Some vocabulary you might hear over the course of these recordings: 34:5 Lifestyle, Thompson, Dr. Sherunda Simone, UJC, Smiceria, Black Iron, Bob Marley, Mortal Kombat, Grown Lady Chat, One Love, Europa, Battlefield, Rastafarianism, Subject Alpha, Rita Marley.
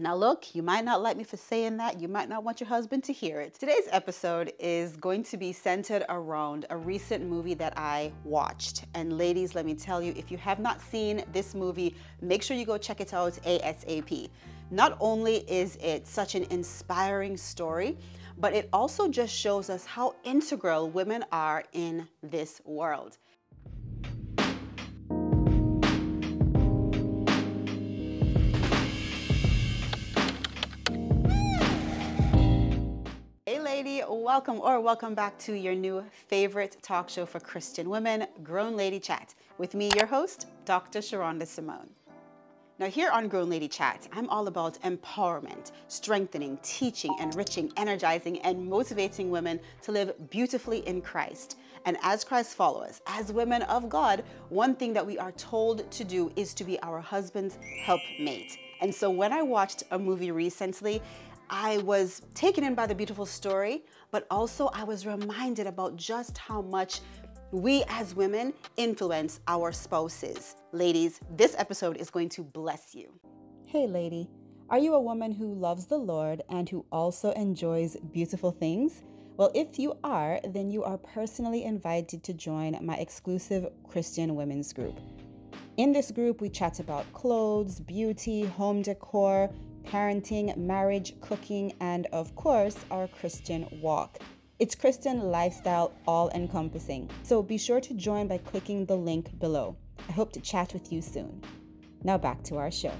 Now look, you might not like me for saying that. You might not want your husband to hear it. Today's episode is going to be centered around a recent movie that I watched. And ladies, let me tell you, if you have not seen this movie, make sure you go check it out ASAP. Not only is it such an inspiring story, but it also just shows us how integral women are in this world. Welcome or welcome back to your new favorite talk show for Christian women, Grown Lady Chat, with me, your host, Dr. Sherunda Simone. Now here on Grown Lady Chat, I'm all about empowerment, strengthening, teaching, enriching, energizing, and motivating women to live beautifully in Christ. And as Christ followers, as women of God, one thing that we are told to do is to be our husband's helpmate. And so when I watched a movie recently, I was taken in by the beautiful story, but also I was reminded about just how much we as women influence our spouses. Ladies, this episode is going to bless you. Hey lady, are you a woman who loves the Lord and who also enjoys beautiful things? Well, if you are, then you are personally invited to join my exclusive Christian women's group. In this group, we chat about clothes, beauty, home decor, parenting, marriage, cooking, and of course, our Christian walk. It's Christian lifestyle all-encompassing. So be sure to join by clicking the link below. I hope to chat with you soon. Now back to our show.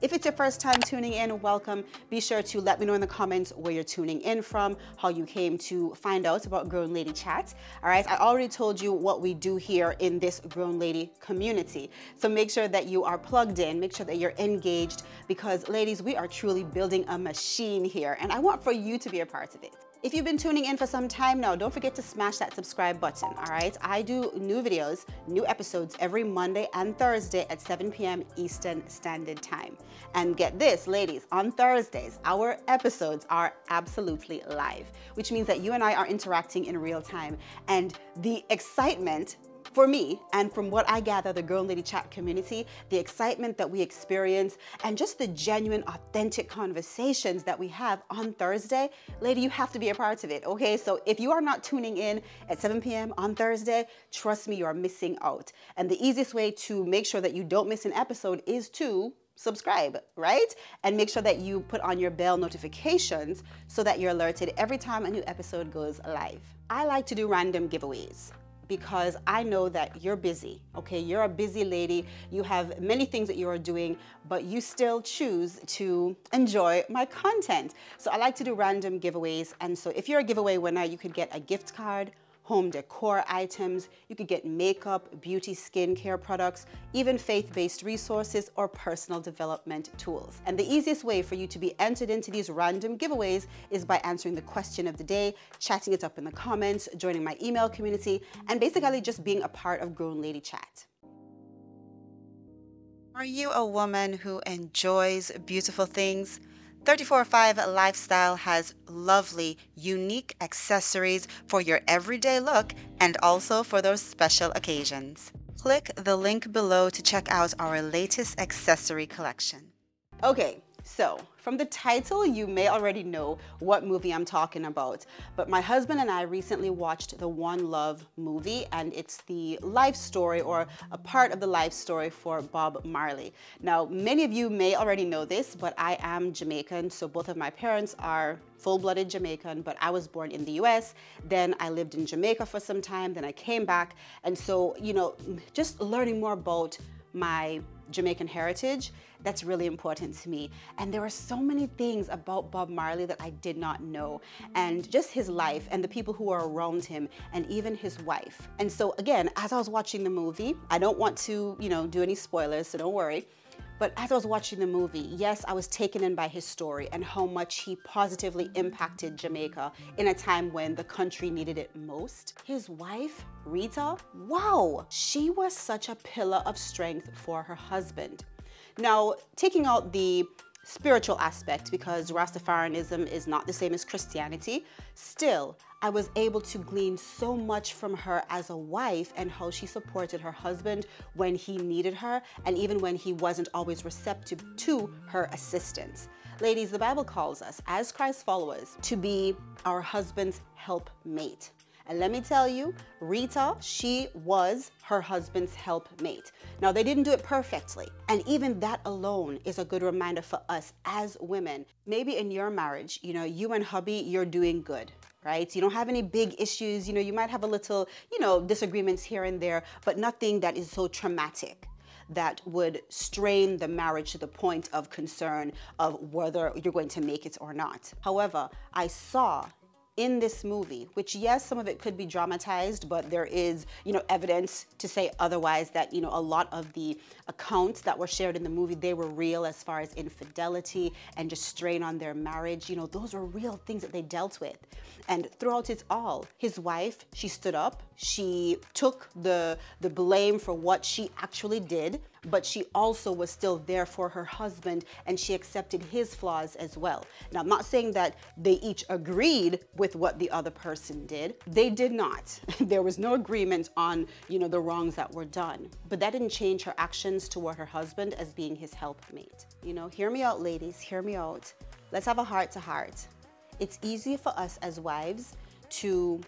If it's your first time tuning in, welcome. Be sure to let me know in the comments where you're tuning in from, how you came to find out about Grown Lady Chat. All right, I already told you what we do here in this Grown Lady community. So make sure that you are plugged in, make sure that you're engaged, because ladies, we are truly building a machine here, and I want for you to be a part of it. If you've been tuning in for some time now, don't forget to smash that subscribe button, all right? I do new videos, new episodes every Monday and Thursday at 7 p.m. Eastern Standard Time. And get this, ladies, on Thursdays, our episodes are absolutely live, which means that you and I are interacting in real time. And the excitement for me, and from what I gather, the Grown Lady Chat community, the excitement that we experience, and just the genuine, authentic conversations that we have on Thursday, lady, you have to be a part of it, okay? So if you are not tuning in at 7 p.m. on Thursday, trust me, you are missing out. And the easiest way to make sure that you don't miss an episode is to subscribe, right? And make sure that you put on your bell notifications so that you're alerted every time a new episode goes live. I like to do random giveaways, because I know that you're busy, okay? You're a busy lady. You have many things that you are doing, but you still choose to enjoy my content. So I like to do random giveaways. And so if you're a giveaway winner, you could get a gift card, home decor items, you could get makeup, beauty, skincare products, even faith-based resources or personal development tools. And the easiest way for you to be entered into these random giveaways is by answering the question of the day, chatting it up in the comments, joining my email community, and basically just being a part of Grown Lady Chat. Are you a woman who enjoys beautiful things? 34:5 Lifestyle has lovely, unique accessories for your everyday look and also for those special occasions. Click the link below to check out our latest accessory collection. Okay, so from the title, you may already know what movie I'm talking about, but my husband and I recently watched the One Love movie, and it's the life story or a part of the life story for Bob Marley. Now, many of you may already know this, but I am Jamaican, so both of my parents are full-blooded Jamaican, but I was born in the US, then I lived in Jamaica for some time, then I came back, and so, you know, just learning more about my Jamaican heritage, that's really important to me. And there were so many things about Bob Marley that I did not know, and just his life and the people who were around him and even his wife. And so again, as I was watching the movie, I don't want to, you know, do any spoilers, so don't worry. But as I was watching the movie, yes, I was taken in by his story and how much he positively impacted Jamaica in a time when the country needed it most. His wife, Rita, wow, she was such a pillar of strength for her husband. Now, taking out the spiritual aspect, because Rastafarianism is not the same as Christianity, still, I was able to glean so much from her as a wife and how she supported her husband when he needed her and even when he wasn't always receptive to her assistance. Ladies, the Bible calls us, as Christ's followers, to be our husband's helpmate. And let me tell you, Rita, she was her husband's helpmate. Now, they didn't do it perfectly. And even that alone is a good reminder for us as women. Maybe in your marriage, you know, you and hubby, you're doing good, right? You don't have any big issues. You know, you might have a little, you know, disagreements here and there, but nothing that is so traumatic that would strain the marriage to the point of concern of whether you're going to make it or not. However, I saw in this movie, which yes, some of it could be dramatized, but there is, you know, evidence to say otherwise that, you know, a lot of the accounts that were shared in the movie, they were real as far as infidelity and just strain on their marriage. You know, those were real things that they dealt with. And throughout it all, his wife, she stood up, she took the blame for what she actually did, but she also was still there for her husband and she accepted his flaws as well. Now, I'm not saying that they each agreed with what the other person did. They did not. There was no agreement on, you know, the wrongs that were done, but that didn't change her actions toward her husband as being his helpmate. You know, hear me out, ladies, hear me out. Let's have a heart to heart. It's easy for us as wives to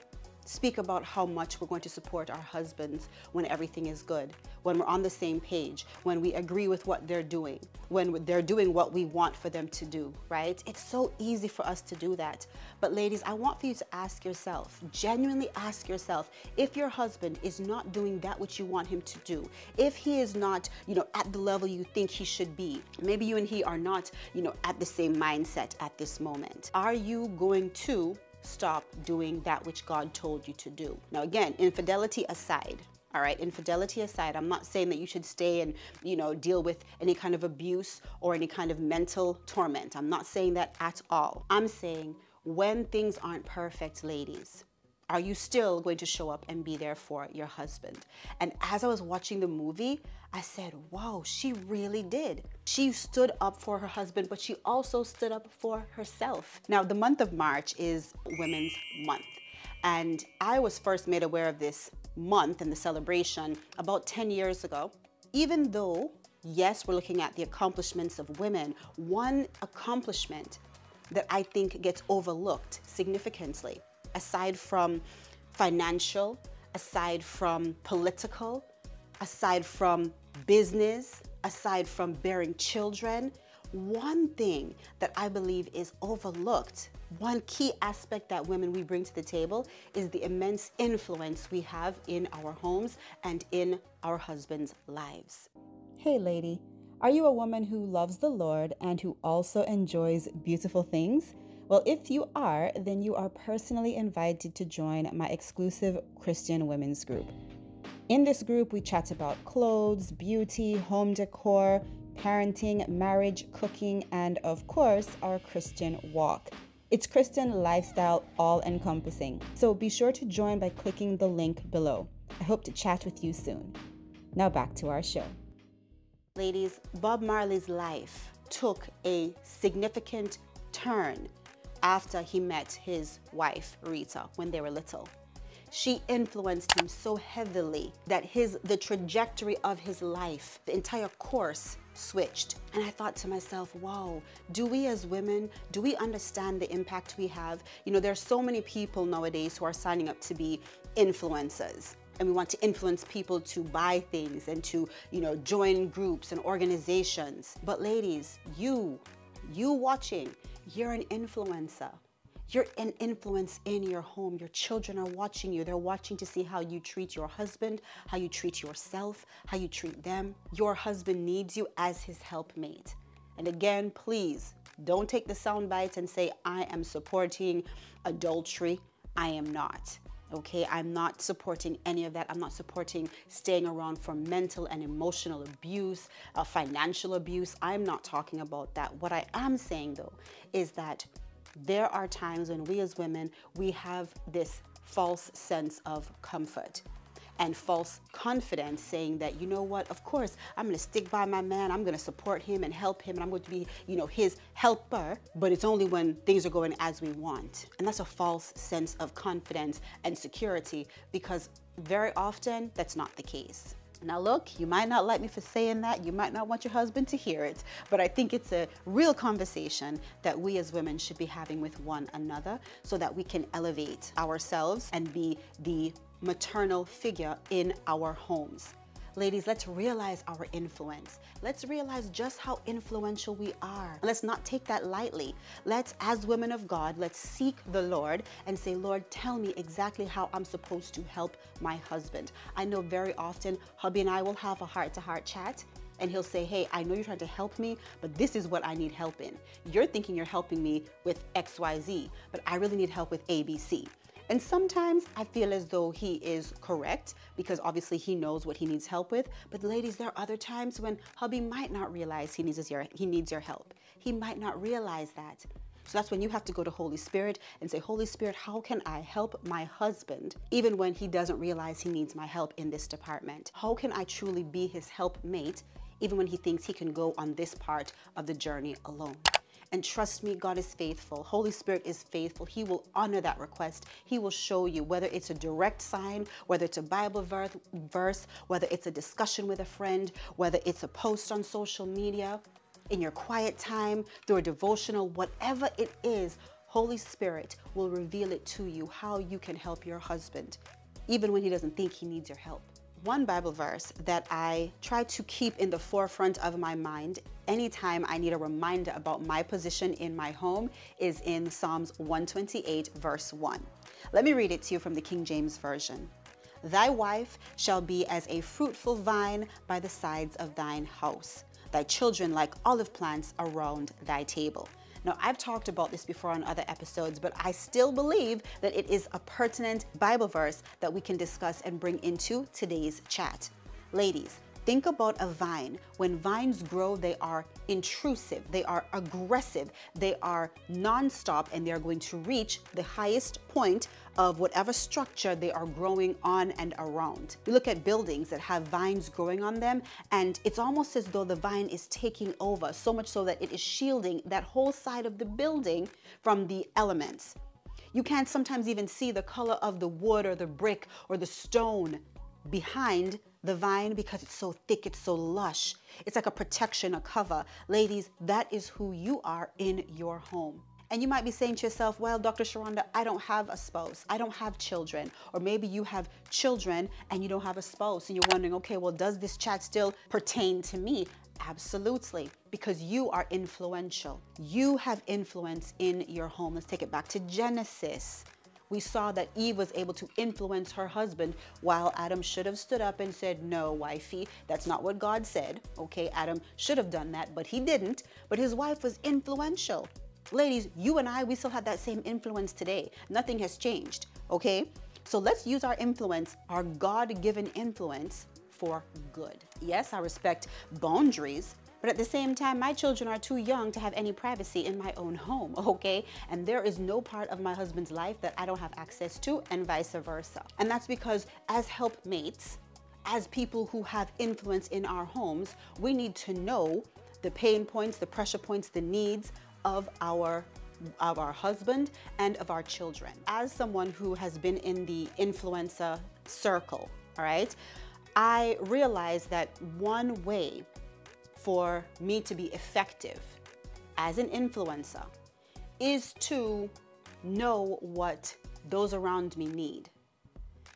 speak about how much we're going to support our husbands when everything is good, when we're on the same page, when we agree with what they're doing, when they're doing what we want for them to do, right? It's so easy for us to do that. But ladies, I want for you to ask yourself, genuinely ask yourself, if your husband is not doing that which you want him to do, if he is not, you know, at the level you think he should be, maybe you and he are not, you know, at the same mindset at this moment, are you going to stop doing that which God told you to do? Now, again, infidelity aside, all right, infidelity aside, I'm not saying that you should stay and, you know, deal with any kind of abuse or any kind of mental torment. I'm not saying that at all. I'm saying when things aren't perfect, ladies, are you still going to show up and be there for your husband? And as I was watching the movie, I said, wow, she really did. She stood up for her husband, but she also stood up for herself. Now, the month of March is Women's Month. And I was first made aware of this month and the celebration about 10 years ago, even though, yes, we're looking at the accomplishments of women, one accomplishment that I think gets overlooked significantly, aside from financial, aside from political, aside from business, aside from bearing children, one thing that I believe is overlooked, one key aspect that women we bring to the table is the immense influence we have in our homes and in our husbands' lives. Hey lady, are you a woman who loves the Lord and who also enjoys beautiful things? Well, if you are, then you are personally invited to join my exclusive Christian women's group. In this group, we chat about clothes, beauty, home decor, parenting, marriage, cooking, and of course, our Christian walk. It's Christian lifestyle all-encompassing. So be sure to join by clicking the link below. I hope to chat with you soon. Now back to our show. Ladies, Bob Marley's life took a significant turn after he met his wife, Rita, when they were little. She influenced him so heavily that the trajectory of his life, the entire course switched. And I thought to myself, wow, do we as women, do we understand the impact we have? You know, there's so many people nowadays who are signing up to be influencers. And we want to influence people to buy things and to, you know, join groups and organizations. But ladies, you watching, you're an influencer. You're an influence in your home. Your children are watching you. They're watching to see how you treat your husband, how you treat yourself, how you treat them. Your husband needs you as his helpmate. And again, please don't take the sound bites and say, I am supporting adultery. I am not. Okay, I'm not supporting any of that. I'm not supporting staying around for mental and emotional abuse, financial abuse. I'm not talking about that. What I am saying though, is that there are times when we as women, we have this false sense of comfort. and false confidence, saying that, you know what, of course, I'm going to stick by my man, I'm going to support him and help him, and I'm going to be, you know, his helper, but it's only when things are going as we want. And that's a false sense of confidence and security, because very often that's not the case. Now look, you might not like me for saying that, you might not want your husband to hear it, but I think it's a real conversation that we as women should be having with one another, so that we can elevate ourselves and be the maternal figure in our homes. Ladies, let's realize our influence. Let's realize just how influential we are. Let's not take that lightly. Let's, as women of God, let's seek the Lord and say, Lord, tell me exactly how I'm supposed to help my husband. I know very often, hubby and I will have a heart-to-heart chat, and he'll say, hey, I know you're trying to help me, but this is what I need help in. You're thinking you're helping me with XYZ, but I really need help with ABC. And sometimes I feel as though he is correct, because obviously he knows what he needs help with. But ladies, there are other times when hubby might not realize he needs your help. He might not realize that. So that's when you have to go to Holy Spirit and say, Holy Spirit, how can I help my husband even when he doesn't realize he needs my help in this department? How can I truly be his helpmate even when he thinks he can go on this part of the journey alone? And trust me, God is faithful. Holy Spirit is faithful. He will honor that request. He will show you, whether it's a direct sign, whether it's a Bible verse, whether it's a discussion with a friend, whether it's a post on social media, in your quiet time, through a devotional, whatever it is, Holy Spirit will reveal it to you, how you can help your husband, even when he doesn't think he needs your help. One Bible verse that I try to keep in the forefront of my mind anytime I need a reminder about my position in my home is in Psalms 128, verse 1. Let me read it to you from the King James Version. Thy wife shall be as a fruitful vine by the sides of thine house, thy children like olive plants around thy table. Now, I've talked about this before on other episodes, but I still believe that it is a pertinent Bible verse that we can discuss and bring into today's chat. Ladies, think about a vine. When vines grow, they are intrusive, they are aggressive, they are nonstop, and they're going to reach the highest point of whatever structure they are growing on and around. You look at buildings that have vines growing on them, and it's almost as though the vine is taking over, so much so that it is shielding that whole side of the building from the elements. You can't sometimes even see the color of the wood or the brick or the stone behind the vine, because it's so thick, it's so lush. It's like a protection, a cover. Ladies, that is who you are in your home. And you might be saying to yourself, well, Dr. Sherunda, I don't have a spouse, I don't have children. Or maybe you have children and you don't have a spouse, and you're wondering, okay, well, does this chat still pertain to me? Absolutely, because you are influential. You have influence in your home. Let's take it back to Genesis. We saw that Eve was able to influence her husband, while Adam should have stood up and said, no, wifey, that's not what God said. Okay, Adam should have done that, but he didn't. But his wife was influential. Ladies, you and I, we still have that same influence today. Nothing has changed, okay? So let's use our influence, our God-given influence, for good. Yes, I respect boundaries, but at the same time, my children are too young to have any privacy in my own home, okay? And there is no part of my husband's life that I don't have access to, and vice versa. And that's because as helpmates, as people who have influence in our homes, we need to know the pain points, the pressure points, the needs of our husband and of our children. As someone who has been in the influencer circle, all right, I realized that one way for me to be effective as an influencer is to know what those around me need,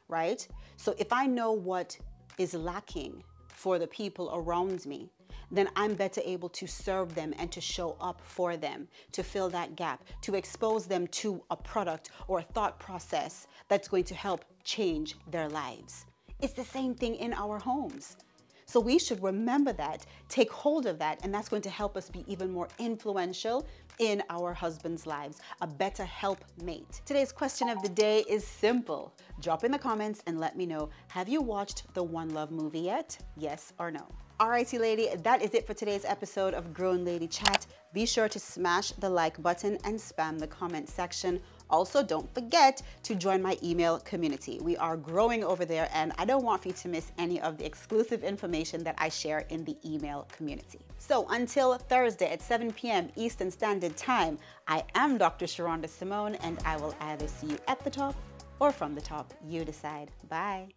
right? So if I know what is lacking for the people around me, then I'm better able to serve them and to show up for them, to fill that gap, to expose them to a product or a thought process that's going to help change their lives. It's the same thing in our homes. So we should remember that, take hold of that, and that's going to help us be even more influential in our husbands' lives, a better helpmate. Today's question of the day is simple. Drop in the comments and let me know, have you watched the One Love movie yet? Yes or no? Alrighty, lady, that is it for today's episode of Grown Lady Chat. Be sure to smash the like button and spam the comment section. Also, don't forget to join my email community. We are growing over there, and I don't want for you to miss any of the exclusive information that I share in the email community. So until Thursday at 7 p.m. Eastern Standard Time, I am Dr. Sherunda Simone, and I will either see you at the top or from the top. You decide. Bye.